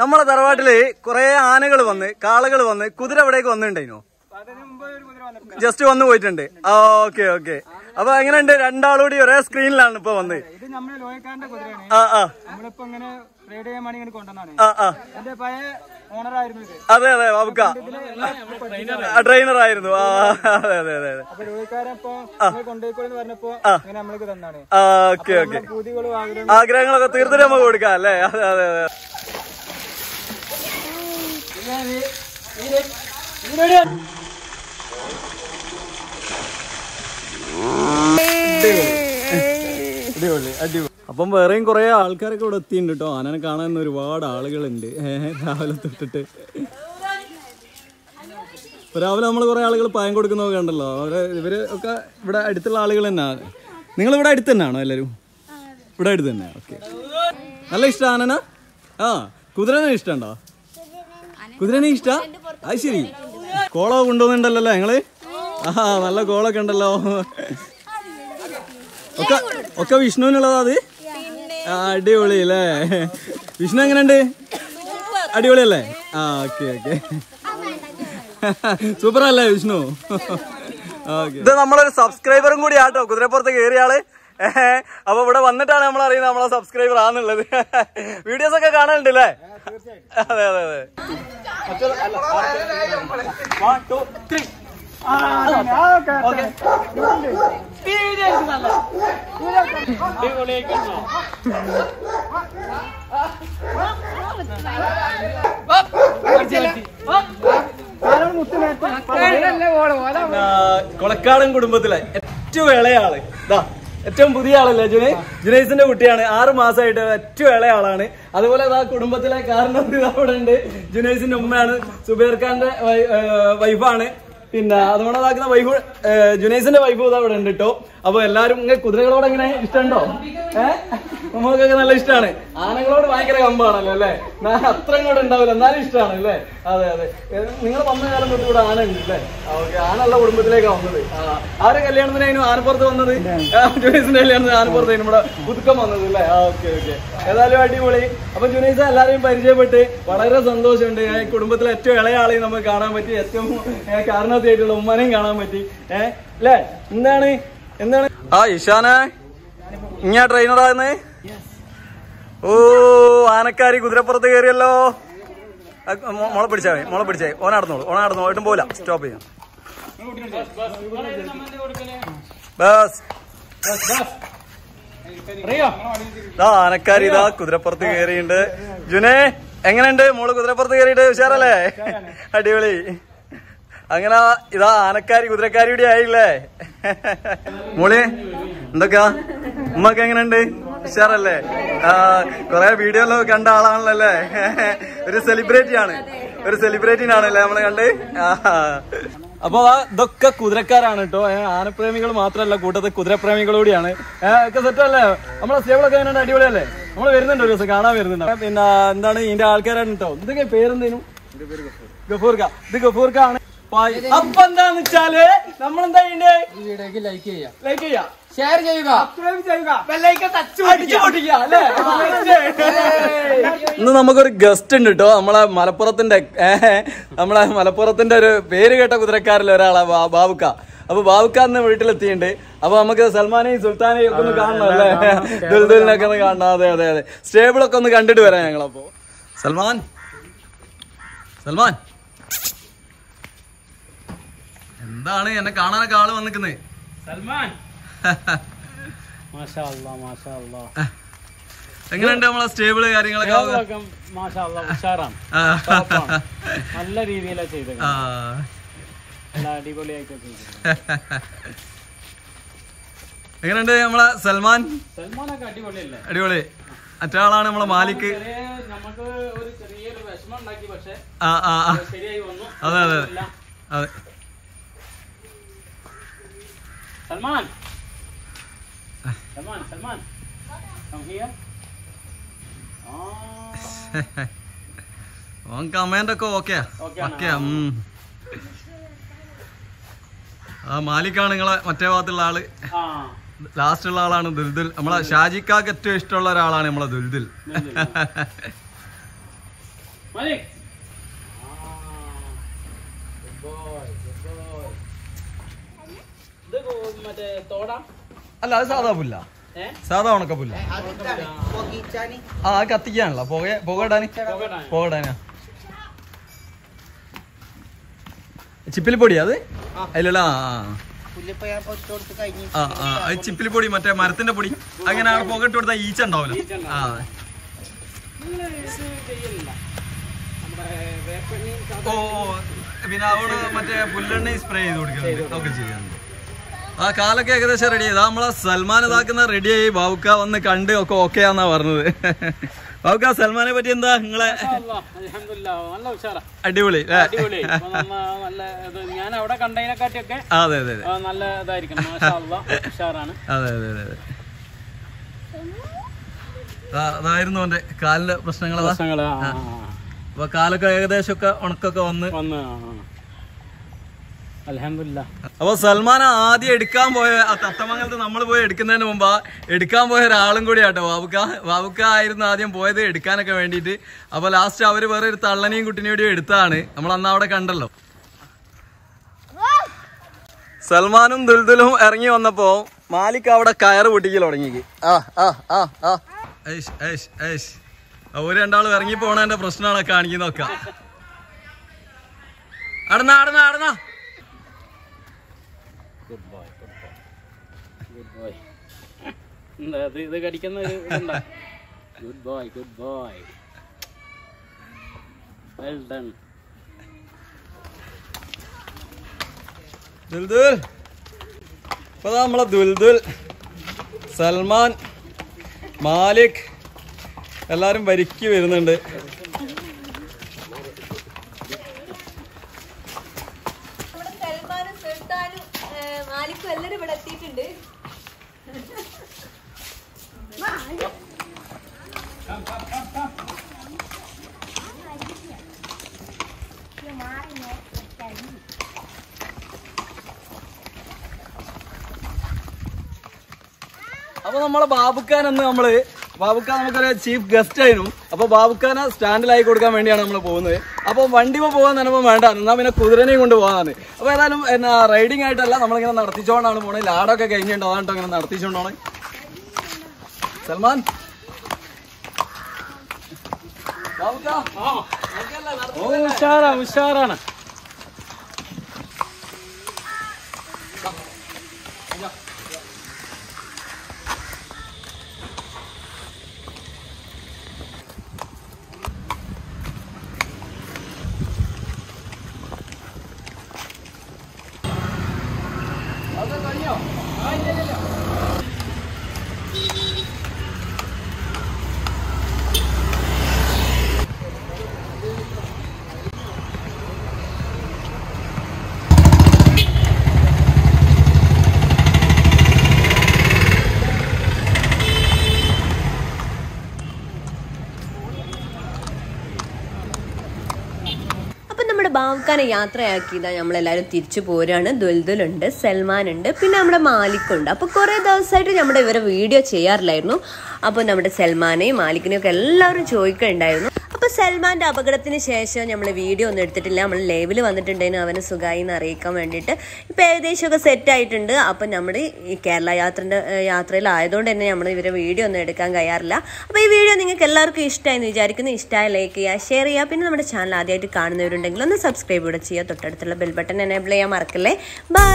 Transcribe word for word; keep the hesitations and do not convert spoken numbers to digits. നമ്മുടെ തറവാട്ടില് കുറെ ആനകൾ വന്ന് കാളകൾ വന്ന് കുതിര എവിടേക്ക് വന്നിട്ടുണ്ടായിരുന്നു, ജസ്റ്റ് വന്നു പോയിട്ടുണ്ട്. Okay okay. അപ്പൊ എങ്ങനെയുണ്ട്? രണ്ടാളുകൂടി ഒരേ സ്ക്രീനിലാണ് ഇപ്പൊ വന്ന്. അതെ അതെ, ബാബുക്ക ട്രെയിനർ ആയിരുന്നു. അതെ അതെ അതെ. Okay okay. ആഗ്രഹങ്ങളൊക്കെ തീർത്തിട്ട് നമുക്ക് കൊടുക്കാം അല്ലേ? അതെ അതെ അതെ. അപ്പം വേറെയും കുറെ ആൾക്കാരൊക്കെ ഇവിടെ എത്തിയിട്ടുണ്ട് കേട്ടോ. ആനനെ കാണാൻ ഒരുപാട് ആളുകളുണ്ട് രാവിലെ തൊട്ടിട്ട്. രാവിലെ നമ്മൾ കുറെ ആളുകൾ പായം കൊടുക്കുന്നൊക്കെ ഉണ്ടല്ലോ. അവര് ഇവര് ഒക്കെ ഇവിടെ അടുത്തുള്ള ആളുകൾ തന്നെയാണ്. നിങ്ങൾ ഇവിടെ അടുത്ത് തന്നെയാണോ എല്ലാരും? ഇവിടെ അടുത്ത് തന്നെ. ഓക്കെ. നല്ല ഇഷ്ടം ആനന? ആ കുതിരനെ ഇഷ്ടമുണ്ടോ? കുതിരനെ ഇഷ്ട? അത് ശരി. കോളോ കൊണ്ടുവന്നിട്ടുണ്ടല്ലോ ഞങ്ങള്. ആ നല്ല കോളൊക്കെ ഉണ്ടല്ലോ. ഒക്കെ ഒക്കെ വിഷ്ണുവിനുള്ളതാ അത്. ആ അടിപൊളി അല്ലേ? വിഷ്ണു എങ്ങനെയുണ്ട്? അടിപൊളിയല്ലേ? ആ ഓക്കെ ഓക്കെ. സൂപ്പർ അല്ലേ വിഷ്ണു? ഓക്കെ. ഇത് നമ്മളൊരു സബ്സ്ക്രൈബറും കൂടി ആട്ടോ കുതിരപ്പുറത്ത് കയറിയാള്. അപ്പൊ ഇവിടെ വന്നിട്ടാണ് നമ്മൾ അറിയുന്നത് നമ്മളെ സബ്സ്ക്രൈബർ ആണെന്നുള്ളത്. വീഡിയോസ് ഒക്കെ കാണാനുണ്ടല്ലേ? അതെ അതെ അതെ. കൊളക്കാടൻ കുടുംബത്തിലെ ഏറ്റവും ഇളയാള് ഇതാ, ഏറ്റവും പുതിയ ആളല്ലേ ജുനൈ? ജുനൈസിന്റെ കുട്ടിയാണ്. ആറു മാസമായിട്ട് ഏറ്റവും ഇളയ ആളാണ്. അതുപോലെ ആ കുടുംബത്തിലെ കാരണം അവിടെ ഉണ്ട്. ജുനൈസിന്റെ ഉമ്മയാണ്, സുബൈർ ഖാന്റെ വൈഫാണ്. പിന്നെ അതുകൊണ്ട് ഇതാക്കുന്ന വൈഫ് ജുനൈസിന്റെ വൈഫ് ഇതാ അവിടെ ഉണ്ട് കേട്ടോ. അപ്പൊ എല്ലാരും ഇങ്ങനെ കുതിരകളോട് എങ്ങനെ ഇഷ്ടമുണ്ടോ? ഏഹ് നമുക്കൊക്കെ നല്ല ഇഷ്ടമാണ്. ആനകളോട് ഭയങ്കര കമ്പാണല്ലോ അല്ലെ? അത്ര ഇങ്ങോട്ട് ഉണ്ടാവില്ല, എന്നാലും ഇഷ്ടമാണ് അല്ലേ? അതെ അതെ. നിങ്ങൾ വന്ന കാലം തൊട്ട് ഇവിടെ ആന ഉണ്ട് അല്ലേ? ഓക്കെ. ആനുള്ള കുടുംബത്തിലേക്കാണ് വന്നത്. ആ ഒരു കല്യാണത്തിനായിരുന്നു ആനപ്പുറത്ത് വന്നത്. ജുനൈസിന്റെ കല്യാണത്തിന് ആനപ്പുറത്തായിരുന്നു ഇവിടെ പുതുക്കം വന്നത് അല്ലേ? ആ ഓക്കെ ഓക്കെ. ഏതായാലും അടിപൊളി. അപ്പൊ ജുനൈസ് എല്ലാവരെയും പരിചയപ്പെട്ട് വളരെ സന്തോഷമുണ്ട്. കുടുംബത്തിലെ ഏറ്റവും ഇളയ ആളെയും നമുക്ക് കാണാൻ പറ്റി. ഏറ്റവും കാരണത്തായിട്ടുള്ള ഉമ്മാനെയും കാണാൻ പറ്റി. ഏഹ് അല്ലേ? എന്താണ് എന്താണ് ആ ഇഷാന ഇങ്ങ ട്രെയിനറാന്ന്? ഓ ആനക്കാരി കുതിരപ്പുറത്ത് കയറിയല്ലോ. മോളെ പിടിച്ചാ മതി, മോളെ പിടിച്ചാ മതി. ഓനാടുന്നോളൂ, ഓനാടുന്നോളൂ. ഒട്ടും പോല സ്റ്റോപ്പ് ചെയ്യാം. ബസ് ഇതാ ആനക്കാരി ഇതാ കുതിരപ്പുറത്ത് കയറിയുണ്ട്. ജുനെ എങ്ങനെയുണ്ട് മോള് കുതിരപ്പുറത്ത് കയറിയിട്ട്? ഉഷാറല്ലേ? അടിപൊളി. അങ്ങനെ ഇതാ ആനക്കാരി കുതിരക്കാരിയുടെ ആയില്ലേ? മോളെ എന്തൊക്കെയാ ഉമ്മക്ക് എങ്ങനെയുണ്ട്? ഉഷാറല്ലേ? ആ കൊറേ വീഡിയോയിലൊക്കെ കണ്ട ആളാണല്ലോ അല്ലേ? ഒരു സെലിബ്രിറ്റിയാണ്, ഒരു സെലിബ്രിറ്റിനാണല്ലേ നമ്മള് കണ്ട്. അപ്പൊ ഇതൊക്കെ കുതിരക്കാരാണ് കേട്ടോ. ആനപ്രേമികൾ മാത്രല്ല കൂട്ടത്തിൽ കുതിരപ്രേമികളോടെയാണ്. ഒക്കെ സെറ്റല്ലേ? നമ്മളെ സേവളൊക്കെ എങ്ങനെയുണ്ട്? അടിപൊളിയല്ലേ? നമ്മള് വരുന്നുണ്ട്, ഒരു ദിവസം കാണാൻ വരുന്നുണ്ട്. പിന്നെ എന്താണ് ഇതിന്റെ ആൾക്കാരാണ് കേട്ടോ. ഇതൊക്കെ പേരെന്തേനും ഗഫൂർക്ക. ഇത് ഗഫൂർക്ക ആണ്. അപ്പൊ എന്താന്ന് വെച്ചാല് നമ്മളെന്താ ചെയ്യണ്ടേ? ഈ വീഡിയോക്ക് ലൈക്ക് ചെയ്യാം, ലൈക്ക് ചെയ്യാം, ഷെയർ ചെയ്യുക, സബ്സ്ക്രൈബ് ചെയ്യുക. ഇന്ന് നമുക്കൊരു ഗസ്റ്റ് ഉണ്ട് കേട്ടോ. നമ്മളെ മലപ്പുറത്തിന്റെ നമ്മളെ മലപ്പുറത്തിന്റെ ഒരു പേര് കേട്ട കുതിരക്കാരിൽ ഒരാളാ ബാബുക്ക. അപ്പൊ ബാബുക്കാന്ന് വീട്ടിലെത്തിയിട്ടുണ്ട്. അപ്പൊ നമുക്ക് സൽമാനെയും സുൽത്താനെയും ഒക്കെ ഒന്ന് കാണണം അല്ലേ? ദുൽദുലിനൊക്കെ ഒന്ന് കാണണം. അതെ അതെ അതെ. സ്റ്റേബിളൊക്കെ ഒന്ന് കണ്ടിട്ട് വരാം ഞങ്ങളപ്പോ. സൽമാൻ സൽമാൻ എന്താണ് എന്നെ കാണാനൊക്കെ ആള് വന്നിക്കുന്നേ? സൽമാൻ മാഷാ അല്ലാഹ് മാഷാ അല്ലാഹ്. എങ്ങനെയുണ്ട് നമ്മളെ സ്റ്റേബിള് കാര്യങ്ങളൊക്കെ? മാഷാ അല്ലാഹ് ഉഷാറാണ്. നല്ല രീതിയിലാണ് ചെയ്തത്. അടിപൊളിയായിട്ട് ചെയ്തത്. എങ്ങനെയുണ്ട് നമ്മളെ സൽമാൻ? സൽമാനൊക്കെ അടിപൊളിയല്ലേ? അടിപൊളി. മറ്റാളാണ് നമ്മളെ മാലിക്. നമുക്ക് ഒരു ചെറിയൊരു വിഷമം ഉണ്ടാക്കി, പക്ഷേ ശരിയായി വന്നു. അതെ അതെ അതെ. Salman. Salman, Salman. Come here. Oh. One comment ko okay. Okay. Okay. Hmm. Ah, Malika, nengala matte vaathil lal. Ah. Last lalaan dil dil. Amala Shaji ka kattu istolla lalaan amala dil dil. Malik. अल साधा पुल साधा उणक पुल आ कത്തിക്കാനല്ല പോകെ പോകടാനി പോകടാനാ ചിപ്പിലി പൊടി അത് അല്ലല്ല പുല്ലിപ്പയ pot കൊടുത്ത് കഴിഞ്ഞു ആ ആ ചിപ്പിലി പൊടി മറ്റേ മരത്തിന്റെ പൊടി അങ്ങനെ ആണ് പോകെ ഇട്ട് കൊടുത്താ ഈച്ച ഉണ്ടാവില്ല ആ ഇല്ല ഈച്ച ചെയ്യില്ല നമ്മുടെ വേപ്പണി ഓ വിനാവോട് മറ്റേ പുല്ലെണ്ണ സ്പ്രേ ചെയ്തു കൊടുക്കണം ഓക്കേ ചെയ്യാം ആ കാലൊക്കെ ഏകദേശം റെഡി ചെയ്താ നമ്മളെ സൽമാൻ ഇതാക്കുന്ന റെഡിയായി ബാവുക്ക വന്ന് കണ്ട് ഒക്കെ ഓക്കെ ആന്നാ പറഞ്ഞത് ബാവുക്ക സൽമാനെ പറ്റി എന്താ നിങ്ങളെ അടിപൊളി അതെ അതെ അതായിരുന്നു അവന്റെ കാലിന്റെ പ്രശ്നങ്ങളാ അപ്പൊ കാലൊക്കെ ഏകദേശം ഒക്കെ ഉണക്കൊക്കെ വന്ന് അപ്പൊ സൽമാൻ ആദ്യം എടുക്കാൻ പോയ തത്തമംഗലത്ത് നമ്മൾ പോയി എടുക്കുന്നതിന് മുമ്പ് എടുക്കാൻ പോയ ഒരാളും കൂടി ആട്ടോ ബാബുക്ക ബാബുക്ക ആയിരുന്നു ആദ്യം പോയത് എടുക്കാനൊക്കെ വേണ്ടിയിട്ട് അപ്പൊ ലാസ്റ്റ് അവര് വേറെ ഒരു തള്ളനെയും കുട്ടിനെയും കൂടി എടുത്താണ് നമ്മൾ അന്ന് അവിടെ കണ്ടല്ലോ. സൽമാനും ദുൽദുലും ഇറങ്ങി വന്നപ്പോ മാലിക് അവിടെ കയറ് പൊട്ടിക്കൽ തുടങ്ങി ആ ആ ആ ആ ഐഷ് ഐഷ് ഐഷ് ഒരു രണ്ടാളും ഇറങ്ങി പോണതിന്റെ പ്രശ്നമാണ് കാണിക്കുന്നൊക്കെ അടന്നാ അടന്നാ അടന്നാ ഇത് കടിക്കുന്ന ഒരു ഇതുണ്ടോ good boy good boy well done Duldul ഇപ്പൊ നമ്മളെ ദുൽദുൽ സൽമാൻ മാലിക് എല്ലാരും വരിക്ക് വരുന്നുണ്ട്. അപ്പൊ നമ്മളെ ബാബുക്കാനെന്ന് നമ്മള് ബാബുക്ക നമുക്കൊരു ചീഫ് ഗസ്റ്റ് ആയിരുന്നു. അപ്പൊ ബാബുക്കാനെ സ്റ്റാൻഡിലായി കൊടുക്കാൻ വേണ്ടിയാണ് നമ്മൾ പോകുന്നത്. അപ്പൊ വണ്ടിമോ പോകാൻ നിലപ്പം വേണ്ട എന്നാ പിന്നെ കുതിരനെയും കൊണ്ട് പോകാനാണ്. അപ്പൊ ഏതായാലും എന്നാ റൈഡിങ് ആയിട്ടല്ല നമ്മളിങ്ങനെ നടത്തിച്ചോണ്ടാണ് പോണത്. ലാഡൊക്കെ കഴിഞ്ഞിട്ടുണ്ടോ അതാണ്ടോ ഇങ്ങനെ നടത്തിച്ചോണ്ടാണ്. സൽമാൻ ഉഷാറാണ് ബാബുക്കാനെ യാത്രയാക്കിയതാണ്. നമ്മളെല്ലാവരും തിരിച്ചു പോരാണ്. ദുൽദുലുണ്ട്, സൽമാനുണ്ട്, പിന്നെ നമ്മുടെ മാലിക്കുണ്ട്. അപ്പോൾ കുറേ ദിവസമായിട്ട് നമ്മുടെ ഇവരെ വീഡിയോ ചെയ്യാറില്ലായിരുന്നു. അപ്പോൾ നമ്മുടെ സൽമാനെയും മാലിക്കിനെയും ഒക്കെ എല്ലാവരും ചോദിക്കുന്നുണ്ടായിരുന്നു. അപ്പോൾ സൽമാൻ്റെ അപകടത്തിന് ശേഷം നമ്മൾ വീഡിയോ ഒന്നും എടുത്തിട്ടില്ല. നമ്മൾ ലൈവിൽ വന്നിട്ടുണ്ടെങ്കിൽ അവന് സുഖമായി എന്ന് അറിയിക്കാൻ വേണ്ടിയിട്ട് ഇപ്പോൾ ഏകദേശമൊക്കെ സെറ്റായിട്ടുണ്ട്. അപ്പം നമ്മുടെ ഈ കേരള യാത്രൻ്റെ യാത്രയിലായതുകൊണ്ട് തന്നെ നമ്മൾ ഇവരെ വീഡിയോ ഒന്നും എടുക്കാൻ കഴിയാറില്ല. അപ്പോൾ ഈ വീഡിയോ നിങ്ങൾക്ക് എല്ലാവർക്കും ഇഷ്ടമായെന്ന് വിചാരിക്കുന്നു. ഇഷ്ടമായി ലൈക്ക് ചെയ്യുക, ഷെയർ ചെയ്യുക. പിന്നെ നമ്മുടെ ചാനൽ ആദ്യമായിട്ട് കാണുന്നവരുണ്ടെങ്കിൽ ഒന്ന് സബ്സ്ക്രൈബ് കൂടെ ചെയ്യുക. തൊട്ടടുത്തുള്ള ബെൽ ബട്ടൺ എനേബിൾ ചെയ്യാൻ മറക്കല്ലേ. ബൈ.